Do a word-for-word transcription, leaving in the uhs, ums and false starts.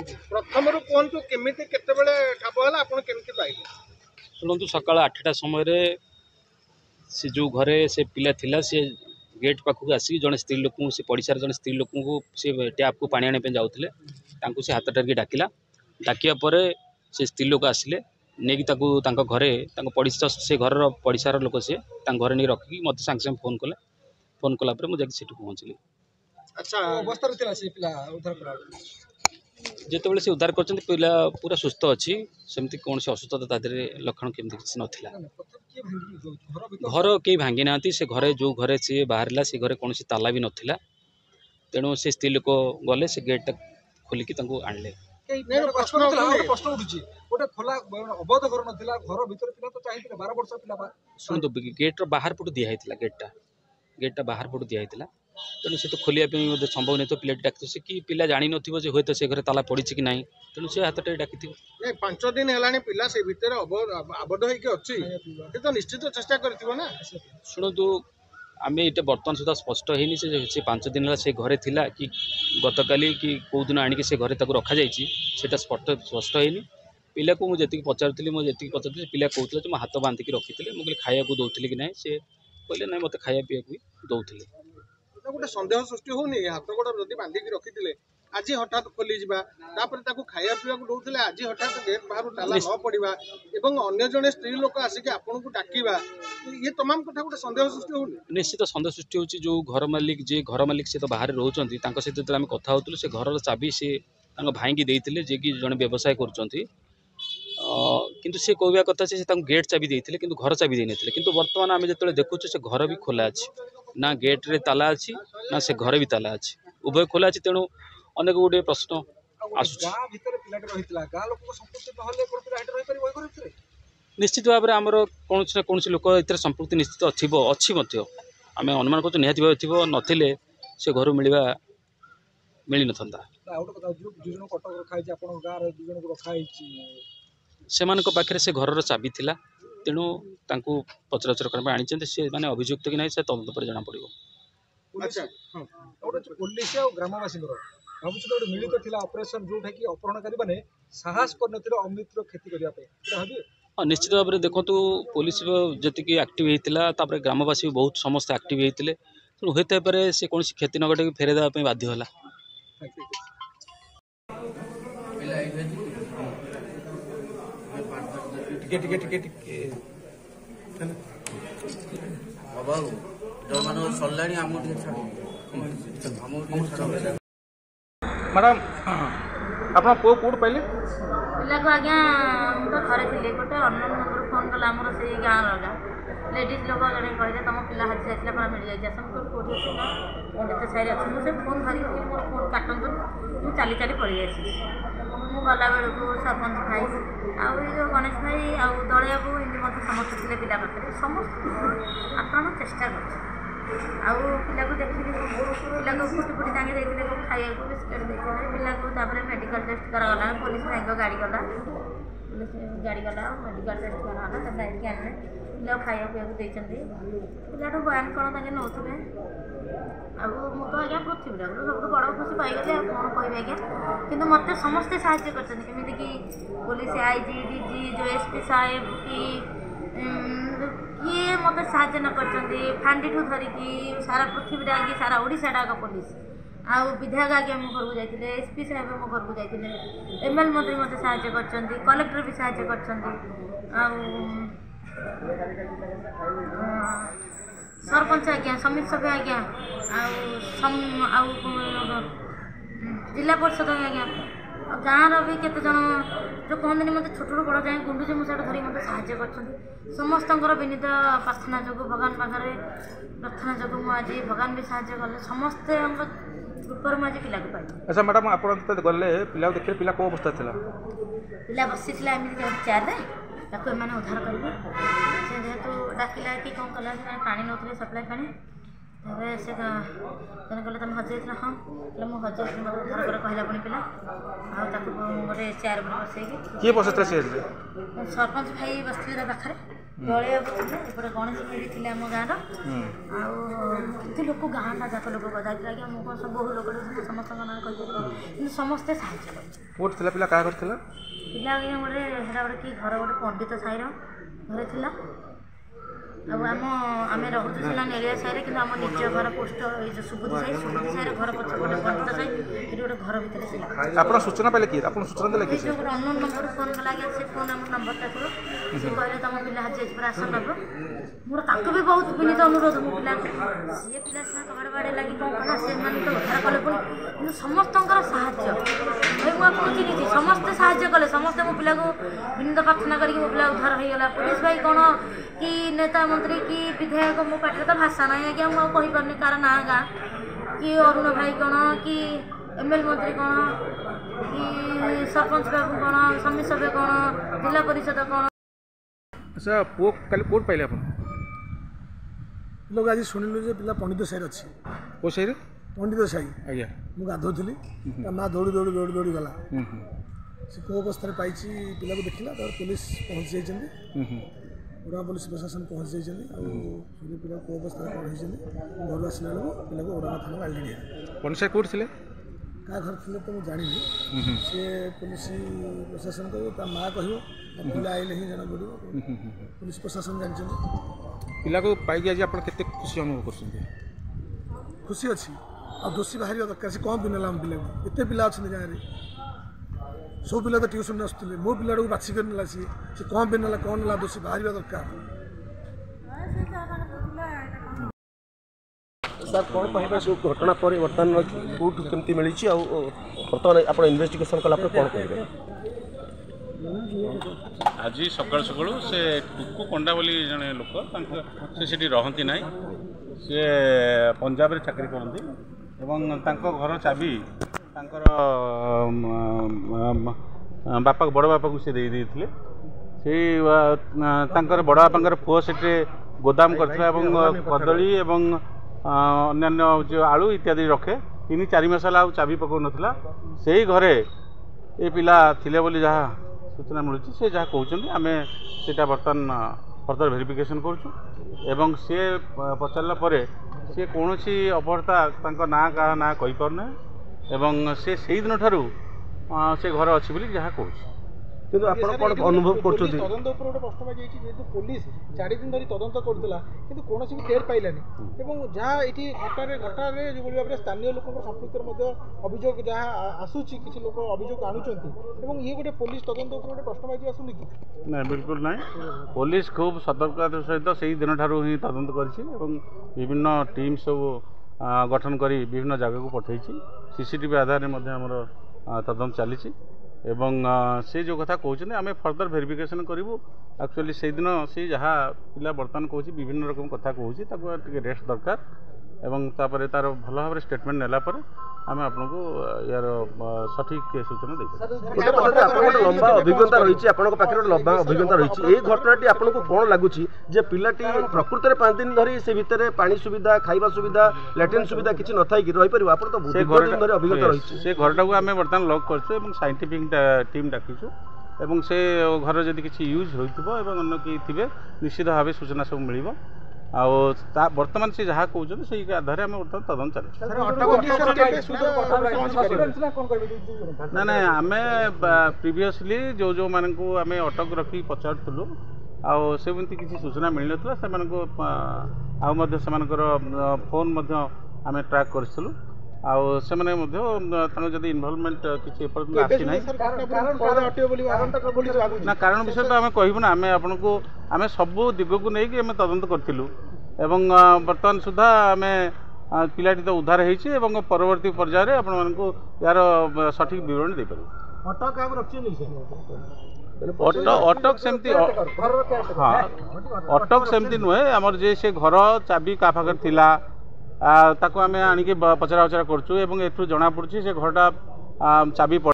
प्रथम कहतु केमी केतला शुणु सका आठटा समय सी जो घरे से पिला थिला सी गेट पाखक आसिक जड़े स्त्री लोक से पड़ीशार जड़े स्त्री लोक सी टैप को पाने जाते सी हाथ टारिक डाकिला डाकियापर से स्त्री लोक आसिले नहीं घरे पड़ीसा से घर पड़ीशार लोक सी घर नहीं रखिकी मत सांगे सांगे फोन कले फोन कलापर मुझे सीठ पहुँचली। अच्छा जितेबाला से उद्धार कर पिला पूरा सुस्थ अच्छी सेमती कौन से असुस्थता लक्षण केमती किसी नाला घर कहीं भांगी ना से घरे जो घरे सी बाहर से घरे कौन ताला भी नाला तेणु से स्त्री लोक गले से गेट टाक खोलिकी आणले शुणु गेट्र बाहर पटु दिखाई गेटा गेटा बाहर पटु दिखाई तेणु से तो खोलिया संभव नहीं तो पिला डाक कि पिला जानी नथिबो हूँ तो से घर ताला पड़ी कि ना तेणु से हाथ टाइम डाक पांच दिन है पिला से भितर आबद्ध होती तो निश्चित चेष्टा करा शुणु आम ये बर्तमान सुधा स्पष्ट होनी से पांच दिन है से घरे थिला कि गतकाली कि कौ दिन आणिक से घरे रखा जाटा स्पष्ट स्पष्ट होनी पिला को मुझे पचारू मुझे पचार पिला कहते मो हाथ बांधिकी रखी मुझे कहली खाया को दौली कि ना सी कहले ना मत खाया पीया भी दौले गोटे सन्देह सृष्टि होनी हाथ गोड़ा जब बांधिकी रखी आज हठात खोली जापर खाया पीवा को दौले आज हठात गेट बाहर ताला न पड़ा और अगर जड़े स्त्री लोक आसिक आपन को डाकवा ये तमाम कथा गोटे सन्देह सृष्टि होनी निश्चित सन्देह सृष्टि हो जो घर मालिक जी घर मालिक सी तो बाहर रोचान सहित जो आम कथा हो से घर चाबी सी भाई की देते जे कि जड़े व्यवसाय कर किंतु से कहवा कथा से गेट चाबी देते कि घर चाबी दे नथिले किंतु वर्तमान आम जो देखु से घर भी खोला अच्छे ना गेट रे ताला अच्छी ना से घर भी ताला अच्छी उभय खोला अच्छी तेणु अनेक गुटे प्रश्न आस निश्चित भाव में आम कौन ना कौन लोक ए संपृक्ति निश्चित अच्छी अच्छी आम अनुमान कर निहाती भाव थी नथिले से घर मिलवा मिल ना से पाखे से घर चाबी थिला तेणु तांकू पचराचर करबा आनी से माने अभियुक्त कि नहीं से तदंत पर जाना पड़ो। अच्छा हां और पुलिस और ग्रामवासी को भाबुछ तो मिलित थिला ऑपरेशन जोठा कि अपहरणकारी माने साहस कर नथिलो अमित रो खेती करिया पे हां हां निश्चित भाव में देखतु पुलिस जति कि एक्टिव हेतिला तापर ग्रामवासी बहुत समस्त एक्टिव हेतिले तो होते पारे से कोन से खेती नगटे फेरे देबा पे बाध्य होला गेट गेट गेट बाबा जमानो सल्लाणी हमो ठीक छ हमो ठीक छ मैडम आपन को कोड पहिले पिला को आज्ञा हम तो घरे थिले गोटे अननोन नंबर फोन कला हमर से गां लगा लेडीज लोग जने कहले तम पिला हाथ से आइला पर मिल जाय जसन कोड कोड से ना मोटे तो सारे अच्छे से फोन करी कि मोर फोन काटन दो मु चाली चाली पड़ी आसी मु गला बेल को सरपंच भाई आउ जो गणेश भाई आउ दलिया को इन मत समर्थक ले पिला पाते समस्त आपण चेष्टा कर आउ पिला को देखि पिला को फुटी फुटी तांगे देले को खाया को बिस्किट देले पिला को तापरे मेडिकल टेस्ट करावला पुलिस भाई को गाड़ी गला पुलिस गाड़ी गला मेडिकल टेस्ट करावला त गाड़ी के आने पिला खाया को देइ चंदी पिला तो बयान कोन तांगे नौथबे आउ मु तो आज्ञा पृथ्वी डाकरो सब बड़ खुशी पाइगले आ कोन कहबे आज्ञा किंतु मते समस्त सहायता करछन एमिति कि पुलिस आई जी डीजी जो एसपी साहेब की किए मते सहायता न करछन फांडी ठू धरिकी सारा पृथ्वी डाकी सारा ओडिसा डाक पुलिस आउ विधायक आज्ञा मो घर को जाइतिले एसपी साहेब मो घर को जाइतिले एमएल मंत्री मते सहायता करछन कलेक्टर भी सहायता करछन आउ सरपंच आज्ञा समिति सभा आज्ञा जिला परिषद आज्ञा गाँव रि केत जो कहते हैं मत छोट बड़ जाए गुंडूची मूसा धरी मत साय कर समस्त विनीत प्रार्थना जो भगवान पाखे प्रार्थना जो मुझे भगवान भी साय कले समस्ते ग्रुपर मुझे पिला को पाई। अच्छा मैडम आप गले पिला देखिए पिला कौ अवस्था था पिला बसी चेयर मैंने उद्धार करेतु डाकिला कि कौन कला पानी नौते सप्लाई पानी तेरे से कहले तुम हजेल हाँ कह मुझे हजेल मत उद्धार कर कहला पुणी पिला गोटे चेयर बसई किए बस चेयर सरपंच भाई बसते पाखे गलिया गणेश पीढ़ी थी आम गाँव रोक लोक गाँ सा जात लोक गदाई मुझे सब बहु लोग समस्त नाम कही समस्ते साहित्य पिला क्या पिला आगे गोटे गोटे कि घर गोटे पंडित साईर घर था आम आम रोचे नेरिया साईर कि आम निज घर पोस्ट सुबुदी साई सुबुदी साईर घर पक्ष गोटे पंडित साई ये गोटे घर भितर आप सूचना पाले किए सूचना देते किसी गोटे अन्न नंबर फोन कला से फोन आम नंबर टाइम से कहले तुम पिला आज पर आस नब मोर का भी बहुत विनीत अनुरोध मो पिला सी पिला सीना कबाड़ बाड़े लगी कौन कला से उद्धार कले पुणी समस्त साई मुझे निजी समस्ते साहय कले समस्ते मो पिला विनीत प्रार्थना करो पिला उद्धार होगा पुलिस भाई कौन कि नेता मंत्री कि विधायक मो पाखे तो भाषा ना आज्ञा मुझे तार ना गाँ कि अरुण भाई कौन कि एम एल मंत्री कौन कि सरपंच बाबू कौन समिति सभ्य कौन जिला परिषद कौन अच्छा पो कल कोर्ट पाइले अपन लोग आज सुनिलु पिला पंडित साई अच्छी को साई पंडित साई आज्ञा मुझे गाधोली माँ दौड़ी दौड़ी दौड़ी दौड़ी गला से को अवस्था पाई पिला को देखला पुलिस पहुँच जाइए पूरा पुलिस प्रशासन पहुँच जाइए पिला को अवस्था घर आसला पिला को ओडा थाना आलिया कौट थे क्या घर थे तो मुझे जानी सी पुलिस प्रशासन कह माँ कह पिला आइले ही जाना पड़ो पुलिस प्रशासन जानी पिला को पाई आज आप खुशी अनुभव कर खुशी अच्छी आ दोषी बाहर दरकार से कौन दिन आम पिला एत पिला अच्छा गाँव में सब पिला तो ट्यूशन आसुले मो पिला बाछी कर ना सी से कौन भी ना कौन ना दोषी बाहर दरकार सर कौन कह घटना पर बर्तमान कौट कमी मिली बर्तमान आप इन्वेस्टिगेशन कला कौन कह आज सका सका से टुकु पंडा बोली जड़े लोक से रही ना सी पंजाब चाकरी करती घर चाबी बापा बड़ बापा को सी दे से बड़ बापा पुओ से गोदाम करता कदली एवं अन्न्य जो आलू इत्यादि रखे तीन चार मस चाबी पकड़ नाला से ही घरे ये पिला थिले बोली जहाँ सूचना मिलूँ से जहाँ कहते आम से बर्तन फर्दर भेरिफिकेसन करूँ सी पचारा पर सी कौन अभर्ता ना क्या ना कही पारना एवं से सही दिन ठार से घर अच्छी बोली जहाँ कहूँ किंतु आप अनुभव कर तदंत गोटे प्रश्न बाजी जेहतु पुलिस चार दिन धरी तदंत करूला किंतु कौन भी टेर पाइलानी जहाँ ये घटना घटन जो भाव में स्थानीय लोक संपुक्त अभियोग जहाँ आसूसी किसी लोक अभियोग आणुंच ये गोटे पुलिस तदंत गोटे प्रश्न बाजी आसुनी कि ना बिल्कुल ना पुलिस खूब सतर्कता सहित से दिन ठार ही तदंत करविन्न टीम सब गठन कर विभिन्न जगह को पठई सीसीटीवी आधार में तदंत चली एवं से जो कथा कहते आम फर्दर भेरिफिकेसन करूँ एक्चुअली से दिन से जहाँ पिला बर्तमान कौच विभिन्न रकम कथा कहूँ रेस्ट दरकार एवं तापर तार भल भाव स्टेटमेंट नेलापर आम आपको यार सठिक सूचना देखिए लंबा अभिज्ञता रही आपको लंबा अभिज्ञता रही घटनाटी आपको कौन लगुच पाटी प्रकृत में पांच दिन धरी से भितर पानी सुविधा खाइबा सुविधा लैट्रिन सुविधा किसी न थी रहीपर आप अभिज्ञता रही से घर टाक आम बर्तमान लॉक कर साइंटिफिक टीम डाकिचु एवं से घर जब किसी यूज होन किए थे निश्चित भाव सूचना सब मिल आ बर्तमान से जहाँ कहते से आधार में बर्तमान तदंत चल ना ना आम प्रिवियसली जो जो मानक आम अटक रखी पचारूँ आमती किसी सूचना मिल ना से फोन आम ट्रैक करूँ आने इनवल्वमेंट किसी ना कारण विषय तो आम कहूँ आम आपको आम सबू दिग को लेकिन तदंत करूँ एवं बर्तमान सुधा आम पिलाटी तो उद्धार होती परवर्त पर्यायर यार सठिक विवरण दे पार अटक सेमती हाँ अटक सेमती नुहे आमर जे से घर चाबी का पाखे थी ताको आम आणिक पचरा उचरा करूँ एवं एठू जना पड़ी से घरटा चाबी पड़